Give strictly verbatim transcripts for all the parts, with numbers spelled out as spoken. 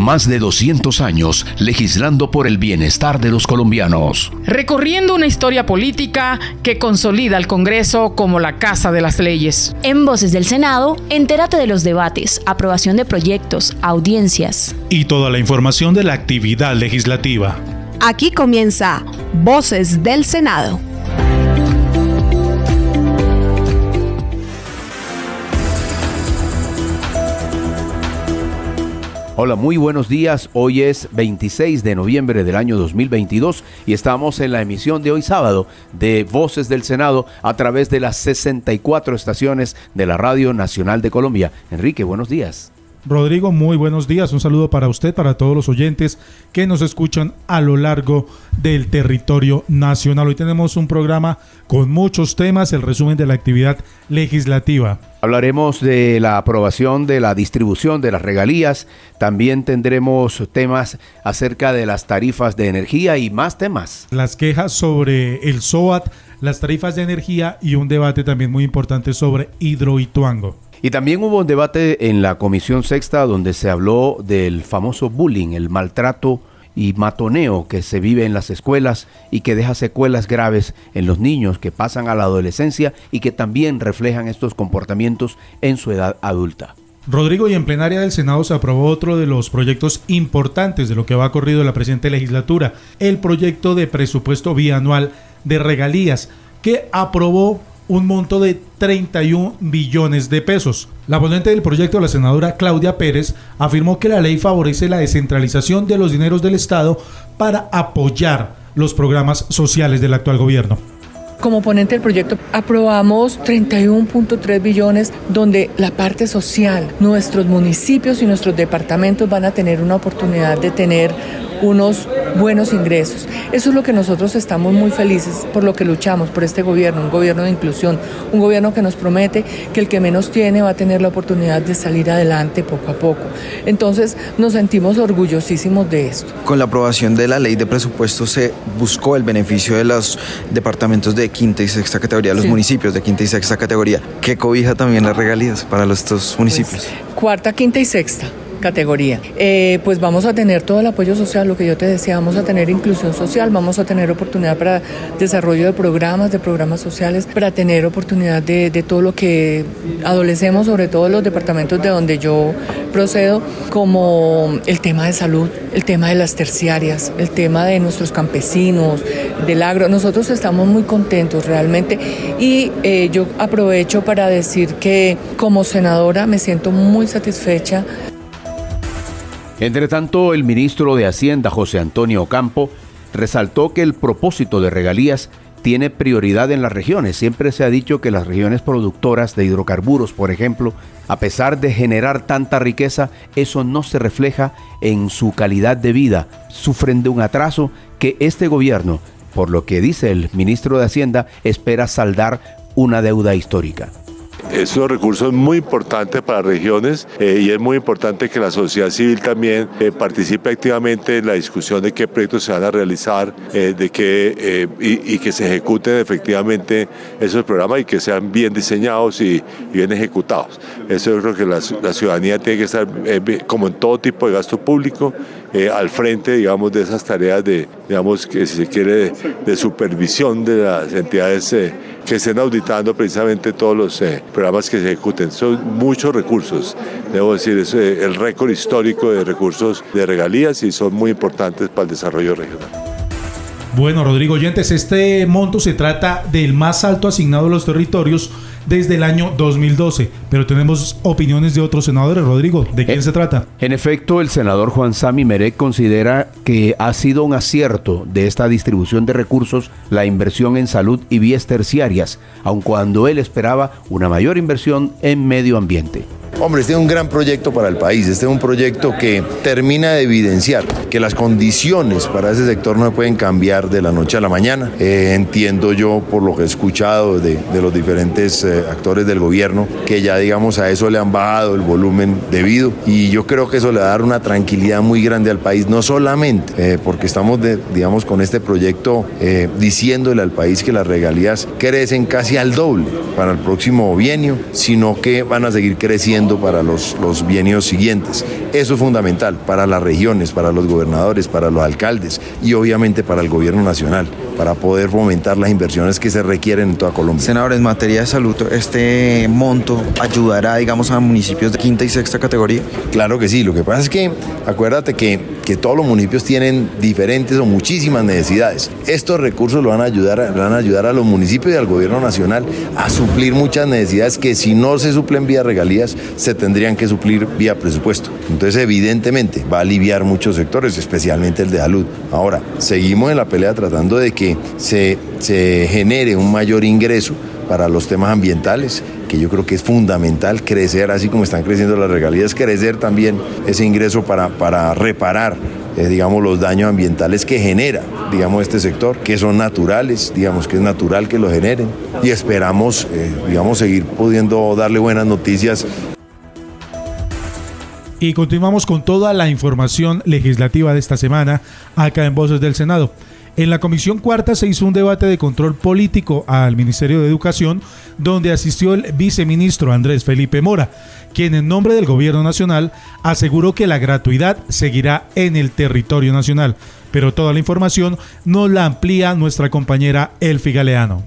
más de doscientos años legislando por el bienestar de los colombianos. Recorriendo una historia política que consolida al Congreso como la Casa de las Leyes. En Voces del Senado, entérate de los debates, aprobación de proyectos, audiencias y toda la información de la actividad legislativa. Aquí comienza Voces del Senado. Hola, muy buenos días. Hoy es veintiséis de noviembre del año dos mil veintidós y estamos en la emisión de hoy sábado de Voces del Senado a través de las sesenta y cuatro estaciones de la Radio Nacional de Colombia. Enrique, buenos días. Rodrigo, muy buenos días. Un saludo para usted, para todos los oyentes que nos escuchan a lo largo del territorio nacional. Hoy tenemos un programa con muchos temas, el resumen de la actividad legislativa. Hablaremos de la aprobación de la distribución de las regalías, también tendremos temas acerca de las tarifas de energía y más temas. Las quejas sobre el SOAT, las tarifas de energía y un debate también muy importante sobre Hidroituango. Y también hubo un debate en la Comisión Sexta donde se habló del famoso bullying, el maltrato y matoneo que se vive en las escuelas y que deja secuelas graves en los niños que pasan a la adolescencia y que también reflejan estos comportamientos en su edad adulta. Rodrigo, y en plenaria del Senado se aprobó otro de los proyectos importantes de lo que va corrido en la presente legislatura, el proyecto de presupuesto bianual de regalías que aprobó un monto de treinta y un billones de pesos. La ponente del proyecto, la senadora Claudia Pérez, afirmó que la ley favorece la descentralización de los dineros del Estado para apoyar los programas sociales del actual gobierno. Como ponente del proyecto aprobamos treinta y uno punto tres billones donde la parte social, nuestros municipios y nuestros departamentos van a tener una oportunidad de tener unos buenos ingresos. Eso es lo que nosotros estamos muy felices, por lo que luchamos por este gobierno, un gobierno de inclusión, un gobierno que nos promete que el que menos tiene va a tener la oportunidad de salir adelante poco a poco. Entonces nos sentimos orgullosísimos de esto. Con la aprobación de la ley de presupuesto se buscó el beneficio de los departamentos de quinta y sexta categoría, los sí. municipios de quinta y sexta categoría, que cobija también las regalías para estos municipios. Pues, cuarta, quinta y sexta categoría. Eh, pues vamos a tener todo el apoyo social, lo que yo te decía, vamos a tener inclusión social, vamos a tener oportunidad para desarrollo de programas, de programas sociales, para tener oportunidad de, de todo lo que adolecemos, sobre todo en los departamentos de donde yo procedo, como el tema de salud, el tema de las terciarias, el tema de nuestros campesinos, del agro. Nosotros estamos muy contentos realmente y eh, yo aprovecho para decir que como senadora me siento muy satisfecha. Entre tanto, el ministro de Hacienda, José Antonio Ocampo, resaltó que el propósito de regalías tiene prioridad en las regiones. Siempre se ha dicho que las regiones productoras de hidrocarburos, por ejemplo, a pesar de generar tanta riqueza, eso no se refleja en su calidad de vida. Sufren de un atraso que este gobierno, por lo que dice el ministro de Hacienda, espera saldar una deuda histórica. Es un recurso muy importante para regiones eh, y es muy importante que la sociedad civil también eh, participe activamente en la discusión de qué proyectos se van a realizar, eh, de qué, eh, y, y que se ejecuten efectivamente esos programas y que sean bien diseñados y, y bien ejecutados. Eso yo creo que la, la ciudadanía tiene que estar, eh, como en todo tipo de gasto público, Eh, al frente, digamos, de esas tareas de, digamos, que si se quiere, de, de supervisión de las entidades eh, que estén auditando precisamente todos los eh, programas que se ejecuten. Son muchos recursos, debo decir, es eh, el récord histórico de recursos de regalías y son muy importantes para el desarrollo regional. Bueno, Rodrigo, oyentes, este monto se trata del más alto asignado a los territorios desde el año dos mil doce, pero tenemos opiniones de otros senadores. Rodrigo, ¿de quién en, se trata? En efecto, el senador Juan Sammy Meré considera que ha sido un acierto de esta distribución de recursos la inversión en salud y vías terciarias, aun cuando él esperaba una mayor inversión en medio ambiente. Hombre, este es un gran proyecto para el país, este es un proyecto que termina de evidenciar que las condiciones para ese sector no se pueden cambiar de la noche a la mañana. Eh, entiendo yo, por lo que he escuchado de, de los diferentes eh, actores del gobierno, que ya digamos a eso le han bajado el volumen debido y yo creo que eso le va a dar una tranquilidad muy grande al país, no solamente eh, porque estamos de, digamos, con este proyecto eh, diciéndole al país que las regalías crecen casi al doble para el próximo bienio, sino que van a seguir creciendo teniendo para los, los bienios siguientes. Eso es fundamental para las regiones, para los gobernadores, para los alcaldes y obviamente para el gobierno nacional, para poder fomentar las inversiones que se requieren en toda Colombia. Senador, en materia de salud, ¿este monto ayudará, digamos, a municipios de quinta y sexta categoría? Claro que sí, lo que pasa es que acuérdate que, que todos los municipios tienen diferentes o muchísimas necesidades. Estos recursos lo van a ayudar, van a ayudar a los municipios y al gobierno nacional a suplir muchas necesidades que si no se suplen vía regalías, se tendrían que suplir vía presupuesto. Entonces, evidentemente, va a aliviar muchos sectores, especialmente el de salud. Ahora, seguimos en la pelea tratando de que se, se genere un mayor ingreso para los temas ambientales, que yo creo que es fundamental crecer, así como están creciendo las regalías, crecer también ese ingreso para, para reparar, eh, digamos, los daños ambientales que genera, digamos, este sector, que son naturales, digamos, que es natural que lo generen, y esperamos, eh, digamos, seguir pudiendo darle buenas noticias. Y continuamos con toda la información legislativa de esta semana, acá en Voces del Senado. En la Comisión Cuarta se hizo un debate de control político al Ministerio de Educación, donde asistió el viceministro Andrés Felipe Mora, quien en nombre del Gobierno Nacional aseguró que la gratuidad seguirá en el territorio nacional. Pero toda la información nos la amplía nuestra compañera Elfi Galeano.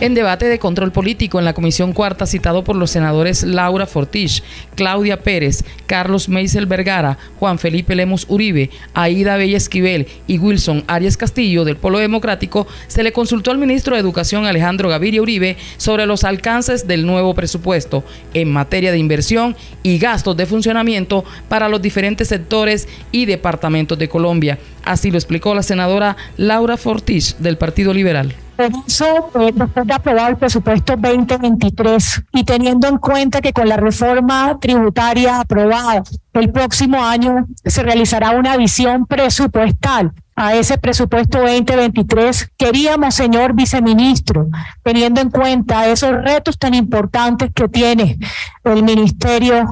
En debate de control político en la Comisión Cuarta, citado por los senadores Laura Fortich, Claudia Pérez, Carlos Meisel Vergara, Juan Felipe Lemos Uribe, Aida Bella Esquivel y Wilson Arias Castillo del Polo Democrático, se le consultó al ministro de Educación Alejandro Gaviria Uribe sobre los alcances del nuevo presupuesto en materia de inversión y gastos de funcionamiento para los diferentes sectores y departamentos de Colombia. Así lo explicó la senadora Laura Fortich del Partido Liberal. Por eso, eh, después de aprobar el presupuesto veinte veintitrés y teniendo en cuenta que con la reforma tributaria aprobada el próximo año se realizará una visión presupuestal a ese presupuesto veinte veintitrés, queríamos, señor viceministro, teniendo en cuenta esos retos tan importantes que tiene el Ministerio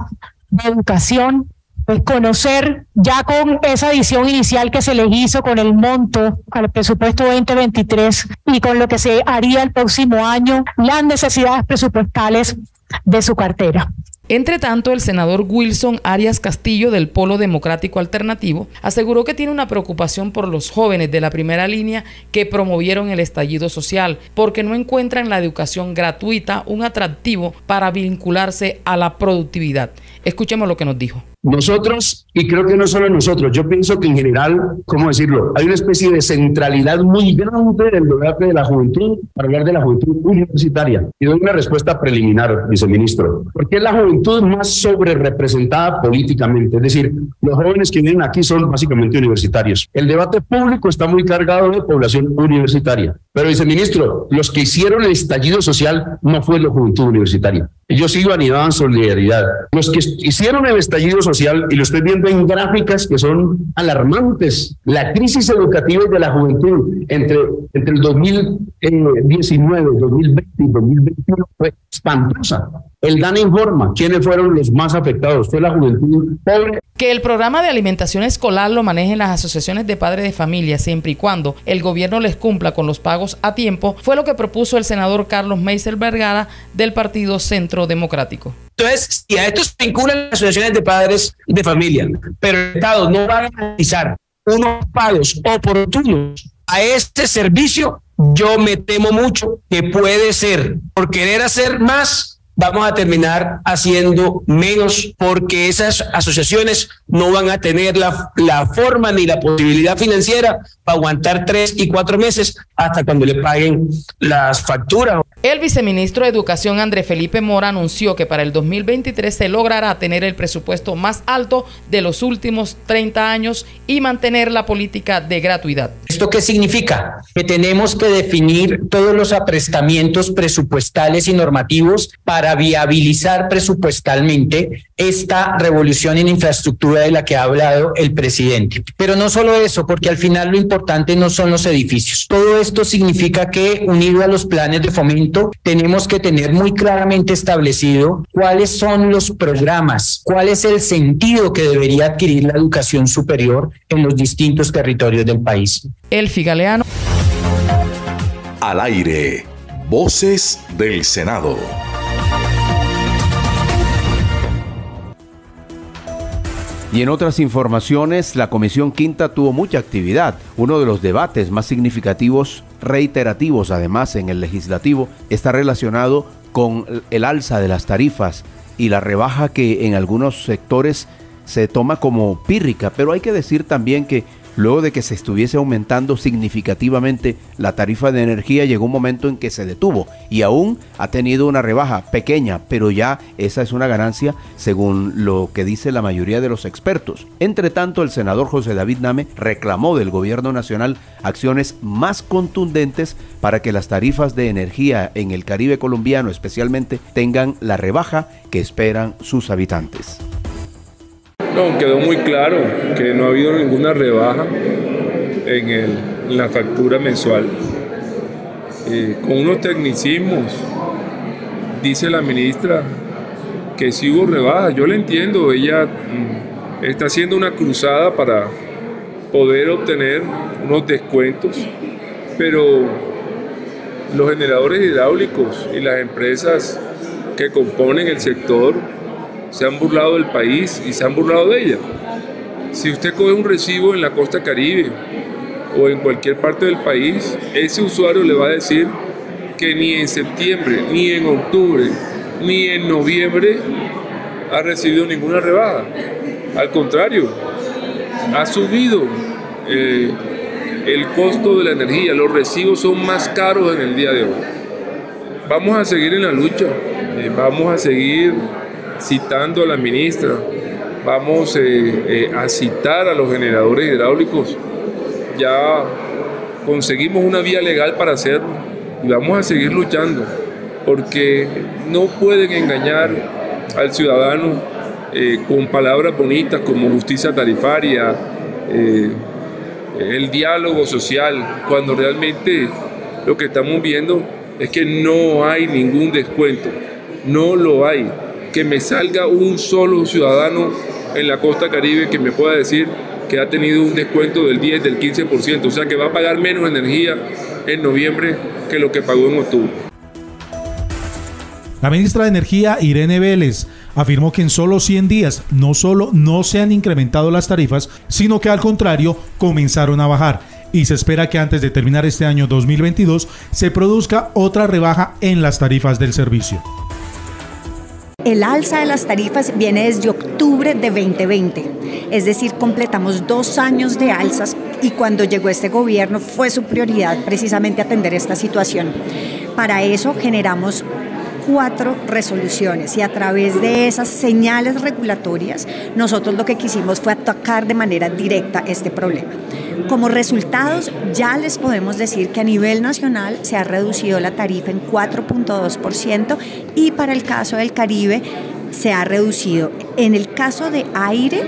de Educación, pues conocer ya con esa visión inicial que se les hizo con el monto al presupuesto veinte veintitrés y con lo que se haría el próximo año, las necesidades presupuestales de su cartera. Entre tanto, el senador Wilson Arias Castillo del Polo Democrático Alternativo aseguró que tiene una preocupación por los jóvenes de la primera línea que promovieron el estallido social, porque no encuentran la educación gratuita un atractivo para vincularse a la productividad. Escuchemos lo que nos dijo. Nosotros, y creo que no solo nosotros, yo pienso que en general, ¿cómo decirlo? Hay una especie de centralidad muy grande del debate de la juventud, para hablar de la juventud universitaria. Y doy una respuesta preliminar, viceministro. Porque es la juventud más sobrerepresentada políticamente. Es decir, los jóvenes que vienen aquí son básicamente universitarios. El debate público está muy cargado de población universitaria. Pero, viceministro, los que hicieron el estallido social no fue la juventud universitaria. Ellos sí validaban solidaridad. Los que hicieron el estallido social, y lo estoy viendo en gráficas que son alarmantes, la crisis educativa de la juventud entre, entre el dos mil diecinueve, dos mil veinte y dos mil veintiuno fue espantosa. El DANE informa quiénes fueron los más afectados, fue la juventud pobre. Que el programa de alimentación escolar lo manejen las asociaciones de padres de familia, siempre y cuando el gobierno les cumpla con los pagos a tiempo, fue lo que propuso el senador Carlos Meisel Vergara del Partido Centro Democrático. Entonces, si a esto se vinculan las asociaciones de padres de familia, pero el Estado no va a garantizar unos pagos oportunos a este servicio, yo me temo mucho que puede ser, por querer hacer más, vamos a terminar haciendo menos, porque esas asociaciones no van a tener la, la forma ni la posibilidad financiera para aguantar tres y cuatro meses hasta cuando le paguen las facturas. El viceministro de Educación Andrés Felipe Mora anunció que para el dos mil veintitrés se logrará tener el presupuesto más alto de los últimos treinta años y mantener la política de gratuidad. ¿Esto qué significa? Que tenemos que definir todos los aprestamientos presupuestales y normativos para para viabilizar presupuestalmente esta revolución en infraestructura de la que ha hablado el presidente. Pero no solo eso, porque al final lo importante no son los edificios. Todo esto significa que, unido a los planes de fomento, tenemos que tener muy claramente establecido cuáles son los programas, cuál es el sentido que debería adquirir la educación superior en los distintos territorios del país. Elfi Galeano. Al aire, Voces del Senado. Y en otras informaciones, la Comisión Quinta tuvo mucha actividad. Uno de los debates más significativos, reiterativos además en el legislativo, está relacionado con el alza de las tarifas y la rebaja que en algunos sectores se toma como pírrica, pero hay que decir también que luego de que se estuviese aumentando significativamente la tarifa de energía, llegó un momento en que se detuvo y aún ha tenido una rebaja pequeña, pero ya esa es una ganancia según lo que dice la mayoría de los expertos. Entre tanto, el senador José David Name reclamó del Gobierno Nacional acciones más contundentes para que las tarifas de energía en el Caribe colombiano especialmente tengan la rebaja que esperan sus habitantes. No, quedó muy claro que no ha habido ninguna rebaja en, el, en la factura mensual. Eh, con unos tecnicismos, dice la ministra que sí hubo rebaja. Yo la entiendo, ella mm, está haciendo una cruzada para poder obtener unos descuentos, pero los generadores hidráulicos y las empresas que componen el sector se han burlado del país y se han burlado de ella. Si usted coge un recibo en la costa caribe o en cualquier parte del país, ese usuario le va a decir que ni en septiembre, ni en octubre, ni en noviembre ha recibido ninguna rebaja. Al contrario, ha subido eh, el costo de la energía, los recibos son más caros en el día de hoy. Vamos a seguir en la lucha, eh, vamos a seguir citando a la ministra, vamos eh, eh, a citar a los generadores hidráulicos, ya conseguimos una vía legal para hacerlo y vamos a seguir luchando, porque no pueden engañar al ciudadano eh, con palabras bonitas como justicia tarifaria, eh, el diálogo social, cuando realmente lo que estamos viendo es que no hay ningún descuento, no lo hay. Que me salga un solo ciudadano en la costa caribe que me pueda decir que ha tenido un descuento del diez, del quince por ciento, o sea que va a pagar menos energía en noviembre que lo que pagó en octubre. La ministra de Energía, Irene Vélez, afirmó que en solo cien días no solo no se han incrementado las tarifas, sino que al contrario comenzaron a bajar, y se espera que antes de terminar este año dos mil veintidós se produzca otra rebaja en las tarifas del servicio. El alza de las tarifas viene desde octubre de veinte veinte, es decir, completamos dos años de alzas y cuando llegó este gobierno fue su prioridad precisamente atender esta situación. Para eso generamos cuatro resoluciones y a través de esas señales regulatorias nosotros lo que quisimos fue atacar de manera directa este problema. Como resultados, ya les podemos decir que a nivel nacional se ha reducido la tarifa en cuatro punto dos por ciento y para el caso del Caribe se ha reducido. En el caso de aire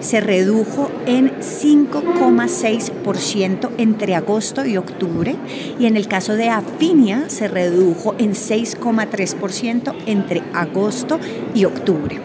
se redujo en cinco coma seis por ciento entre agosto y octubre y en el caso de Afinia se redujo en seis coma tres por ciento entre agosto y octubre.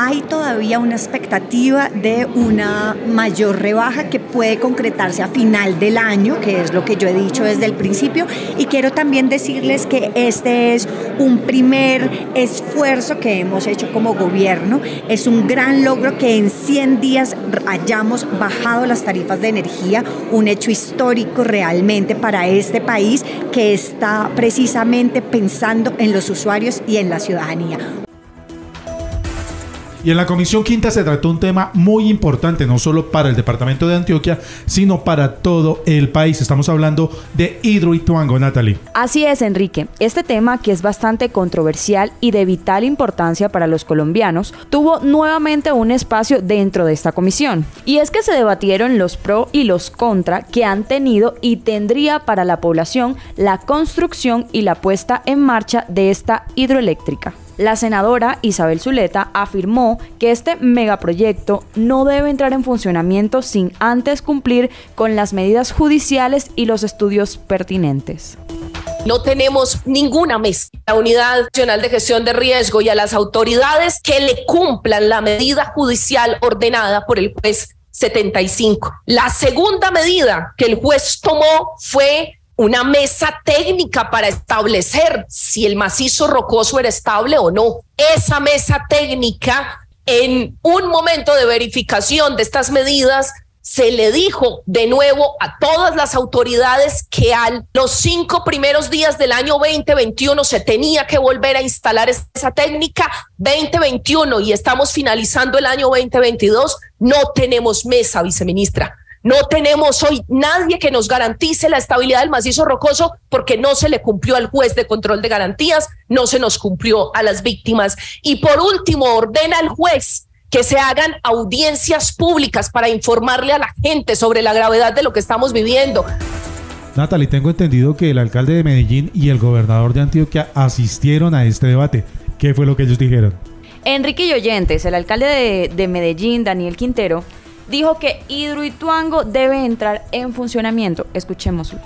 Hay todavía una expectativa de una mayor rebaja que puede concretarse a final del año, que es lo que yo he dicho desde el principio, y quiero también decirles que este es un primer esfuerzo que hemos hecho como gobierno, es un gran logro que en cien días hayamos bajado las tarifas de energía, un hecho histórico realmente para este país que está precisamente pensando en los usuarios y en la ciudadanía. Y en la Comisión Quinta se trató un tema muy importante, no solo para el departamento de Antioquia, sino para todo el país. Estamos hablando de Hidroituango, Natalie. Así es, Enrique. Este tema, que es bastante controversial y de vital importancia para los colombianos, tuvo nuevamente un espacio dentro de esta comisión. Y es que se debatieron los pro y los contra que han tenido y tendría para la población la construcción y la puesta en marcha de esta hidroeléctrica. La senadora Isabel Zuleta afirmó que este megaproyecto no debe entrar en funcionamiento sin antes cumplir con las medidas judiciales y los estudios pertinentes. No tenemos ninguna mesa. La Unidad Nacional de Gestión de Riesgo y a las autoridades que le cumplan la medida judicial ordenada por el juez setenta y cinco. La segunda medida que el juez tomó fue una mesa técnica para establecer si el macizo rocoso era estable o no. Esa mesa técnica en un momento de verificación de estas medidas, se le dijo de nuevo a todas las autoridades que a los cinco primeros días del año veinte veintiuno se tenía que volver a instalar esa técnica. Veinte veintiuno, y estamos finalizando el año veinte veintidós, no tenemos mesa, viceministra. No tenemos hoy nadie que nos garantice la estabilidad del macizo rocoso, porque no se le cumplió al juez de control de garantías, no se nos cumplió a las víctimas. Y por último, ordena al juez que se hagan audiencias públicas para informarle a la gente sobre la gravedad de lo que estamos viviendo. Natalie, tengo entendido que el alcalde de Medellín y el gobernador de Antioquia asistieron a este debate. ¿Qué fue lo que ellos dijeron? Enrique y oyentes, el alcalde de, de Medellín, Daniel Quintero, dijo que Hidroituango debe entrar en funcionamiento. Escuchémoslo.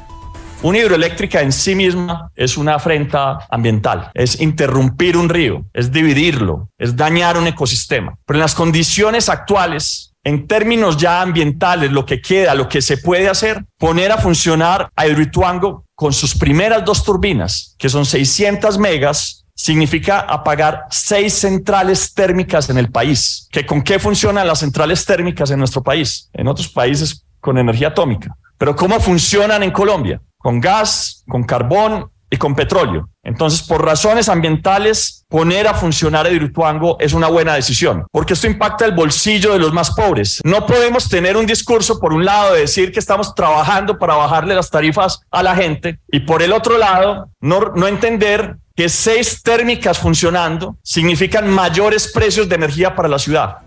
Una hidroeléctrica en sí misma es una afrenta ambiental, es interrumpir un río, es dividirlo, es dañar un ecosistema. Pero en las condiciones actuales, en términos ya ambientales, lo que queda, lo que se puede hacer, poner a funcionar a Hidroituango con sus primeras dos turbinas, que son seiscientas megas, significa apagar seis centrales térmicas en el país. ¿Que con qué funcionan las centrales térmicas en nuestro país? En otros países con energía atómica. Pero ¿cómo funcionan en Colombia? Con gas, con carbón y con petróleo. Entonces, por razones ambientales, poner a funcionar Hidroituango es una buena decisión, porque esto impacta el bolsillo de los más pobres. No podemos tener un discurso, por un lado, de decir que estamos trabajando para bajarle las tarifas a la gente, y por el otro lado, no, no entender que seis térmicas funcionando significan mayores precios de energía para la ciudad.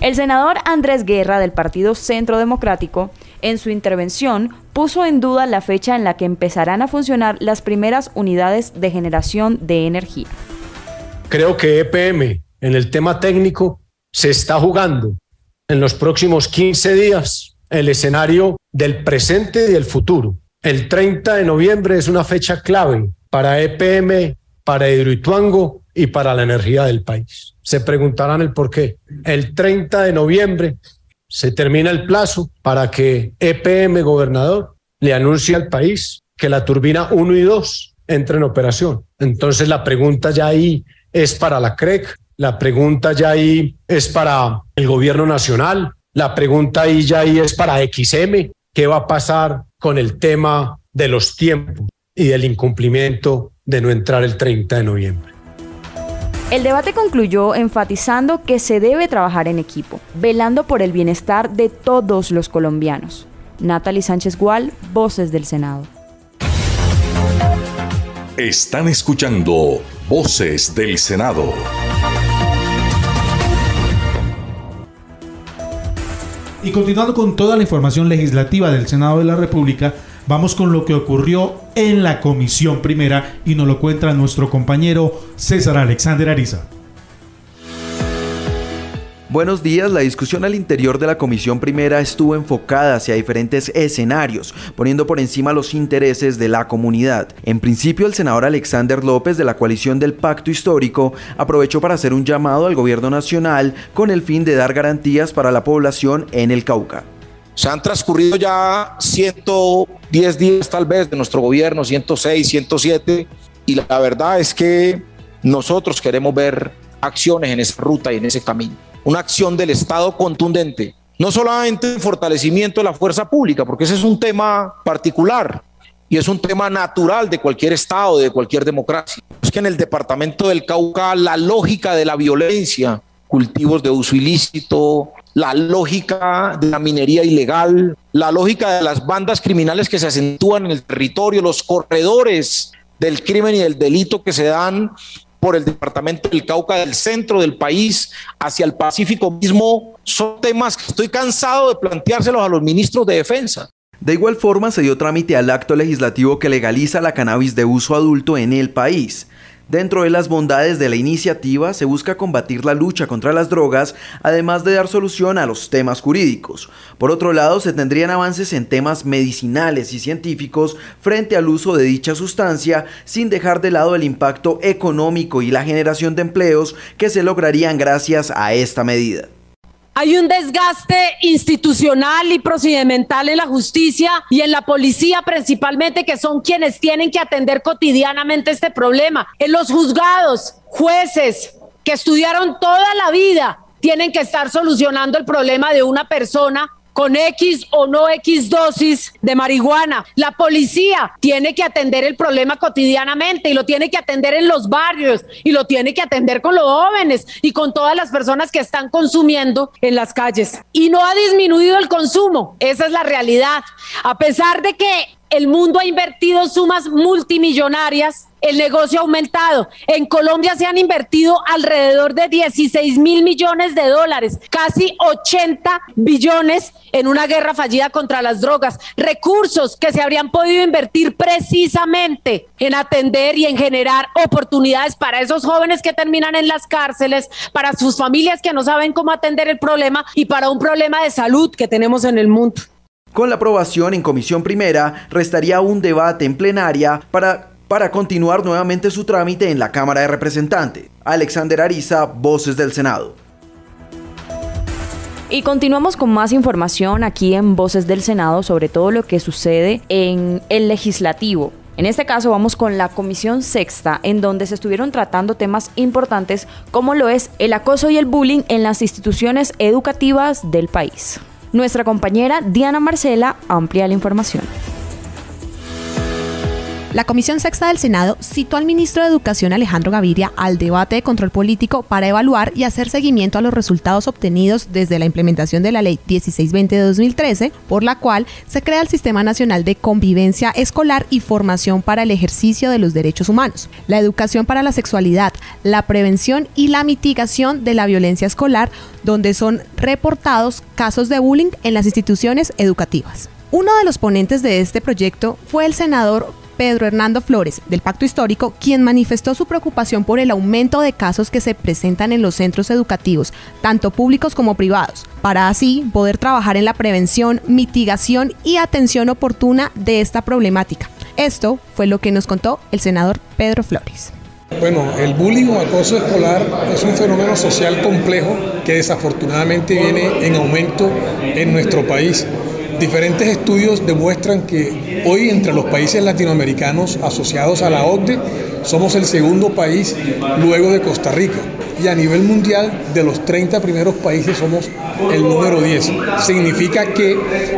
El senador Andrés Guerra, del Partido Centro Democrático, en su intervención puso en duda la fecha en la que empezarán a funcionar las primeras unidades de generación de energía. Creo que E P M, en el tema técnico, se está jugando en los próximos quince días el escenario del presente y del futuro. El treinta de noviembre es una fecha clave para E P M, para Hidroituango y para la energía del país. Se preguntarán el por qué. El treinta de noviembre... se termina el plazo para que E P M, gobernador, le anuncie al país que la turbina uno y dos entre en operación. Entonces la pregunta ya ahí es para la C R E G, la pregunta ya ahí es para el Gobierno Nacional, la pregunta ahí ya ahí es para X M, ¿qué va a pasar con el tema de los tiempos y del incumplimiento de no entrar el treinta de noviembre? El debate concluyó enfatizando que se debe trabajar en equipo, velando por el bienestar de todos los colombianos. Natalie Sánchez Gual, Voces del Senado. Están escuchando Voces del Senado. Y continuando con toda la información legislativa del Senado de la República, vamos con lo que ocurrió en la Comisión Primera y nos lo cuenta nuestro compañero César Alexander Ariza. Buenos días. La discusión al interior de la Comisión Primera estuvo enfocada hacia diferentes escenarios, poniendo por encima los intereses de la comunidad. En principio, el senador Alexander López, de la coalición del Pacto Histórico, aprovechó para hacer un llamado al Gobierno Nacional con el fin de dar garantías para la población en el Cauca. Se han transcurrido ya ciento diez días tal vez de nuestro gobierno, ciento seis, ciento siete, y la verdad es que nosotros queremos ver acciones en esa ruta y en ese camino. Una acción del Estado contundente, no solamente en fortalecimiento de la fuerza pública, porque ese es un tema particular y es un tema natural de cualquier Estado, de cualquier democracia. Es que en el departamento del Cauca la lógica de la violencia, cultivos de uso ilícito, la lógica de la minería ilegal, la lógica de las bandas criminales que se acentúan en el territorio, los corredores del crimen y del delito que se dan por el departamento del Cauca, del centro del país hacia el Pacífico mismo, son temas que estoy cansado de planteárselos a los ministros de defensa. De igual forma, se dio trámite al acto legislativo que legaliza la cannabis de uso adulto en el país. Dentro de las bondades de la iniciativa se busca combatir la lucha contra las drogas, además de dar solución a los temas jurídicos. Por otro lado, se tendrían avances en temas medicinales y científicos frente al uso de dicha sustancia, sin dejar de lado el impacto económico y la generación de empleos que se lograrían gracias a esta medida. Hay un desgaste institucional y procedimental en la justicia y en la policía principalmente, que son quienes tienen que atender cotidianamente este problema. En los juzgados, jueces, que estudiaron toda la vida, tienen que estar solucionando el problema de una persona con X o no X dosis de marihuana. La policía tiene que atender el problema cotidianamente y lo tiene que atender en los barrios y lo tiene que atender con los jóvenes y con todas las personas que están consumiendo en las calles. Y no ha disminuido el consumo, esa es la realidad. A pesar de que el mundo ha invertido sumas multimillonarias, el negocio ha aumentado. En Colombia se han invertido alrededor de dieciséis mil millones de dólares, casi ochenta billones en una guerra fallida contra las drogas. Recursos que se habrían podido invertir precisamente en atender y en generar oportunidades para esos jóvenes que terminan en las cárceles, para sus familias que no saben cómo atender el problema y para un problema de salud que tenemos en el mundo. Con la aprobación en Comisión Primera, restaría un debate en plenaria para, para continuar nuevamente su trámite en la Cámara de Representantes. Alexander Ariza, Voces del Senado. Y continuamos con más información aquí en Voces del Senado sobre todo lo que sucede en el legislativo. En este caso vamos con la Comisión Sexta, en donde se estuvieron tratando temas importantes como lo es el acoso y el bullying en las instituciones educativas del país. Nuestra compañera Diana Marcela amplía la información. La Comisión Sexta del Senado citó al ministro de Educación Alejandro Gaviria al debate de control político para evaluar y hacer seguimiento a los resultados obtenidos desde la implementación de la Ley dieciséis veinte de dos mil trece, por la cual se crea el Sistema Nacional de Convivencia Escolar y Formación para el Ejercicio de los Derechos Humanos, la educación para la sexualidad, la prevención y la mitigación de la violencia escolar, donde son reportados casos de bullying en las instituciones educativas. Uno de los ponentes de este proyecto fue el senador Pedro Hernando Flores, del Pacto Histórico, quien manifestó su preocupación por el aumento de casos que se presentan en los centros educativos, tanto públicos como privados, para así poder trabajar en la prevención, mitigación y atención oportuna de esta problemática. Esto fue lo que nos contó el senador Pedro Flores. Bueno, el bullying o acoso escolar es un fenómeno social complejo que desafortunadamente viene en aumento en nuestro país. Diferentes estudios demuestran que hoy entre los países latinoamericanos asociados a la O C D E somos el segundo país luego de Costa Rica y a nivel mundial de los treinta primeros países somos el número diez. Significa que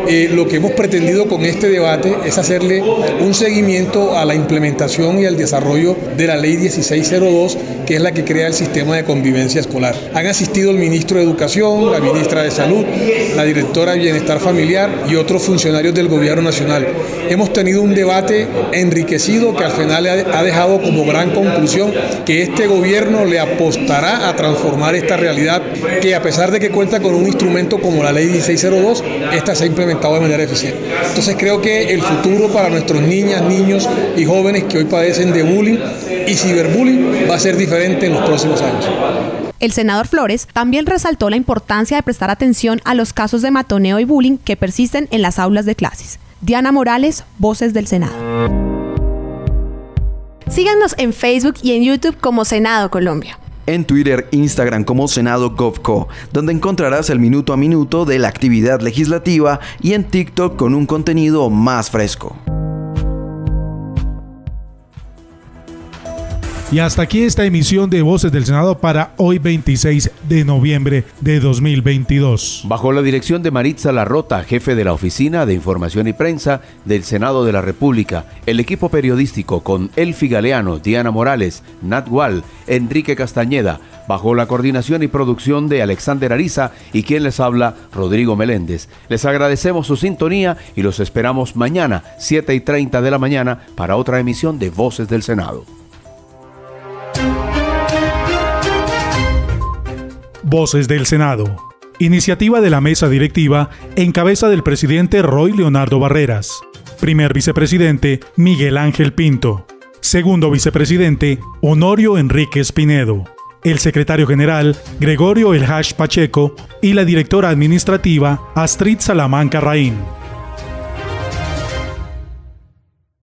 eh, lo que hemos pretendido con este debate es hacerle un seguimiento a la implementación y al desarrollo de la Ley dieciséis cero dos, que es la que crea el sistema de convivencia escolar. Han asistido el ministro de Educación, la ministra de Salud, la directora de Bienestar Familiar y otros funcionarios del Gobierno Nacional. Hemos tenido un debate enriquecido que al final ha dejado como gran conclusión que este gobierno le apostará a transformar esta realidad, que a pesar de que cuenta con un instrumento como la Ley dieciséis cero dos, esta se ha implementado de manera eficiente. Entonces creo que el futuro para nuestros niñas, niños y jóvenes que hoy padecen de bullying y ciberbullying va a ser diferente en los próximos años. El senador Flores también resaltó la importancia de prestar atención a los casos de matoneo y bullying que persisten en las aulas de clases. Diana Morales, Voces del Senado. Síganos en Facebook y en YouTube como Senado Colombia. En Twitter, Instagram como Senado Govco, donde encontrarás el minuto a minuto de la actividad legislativa, y en TikTok con un contenido más fresco. Y hasta aquí esta emisión de Voces del Senado para hoy veintiséis de noviembre de dos mil veintidós. Bajo la dirección de Maritza Larrota, jefe de la Oficina de Información y Prensa del Senado de la República, el equipo periodístico con Elfi Galeano, Diana Morales, Nat Gual, Enrique Castañeda, bajo la coordinación y producción de Alexander Ariza y quien les habla, Rodrigo Meléndez. Les agradecemos su sintonía y los esperamos mañana, siete y treinta de la mañana, para otra emisión de Voces del Senado. Voces del Senado. Iniciativa de la Mesa Directiva en cabeza del presidente Roy Leonardo Barreras. Primer vicepresidente, Miguel Ángel Pinto. Segundo vicepresidente, Honorio Enrique Espinedo. El secretario general, Gregorio El Hash Pacheco. Y la directora administrativa, Astrid Salamanca Raín.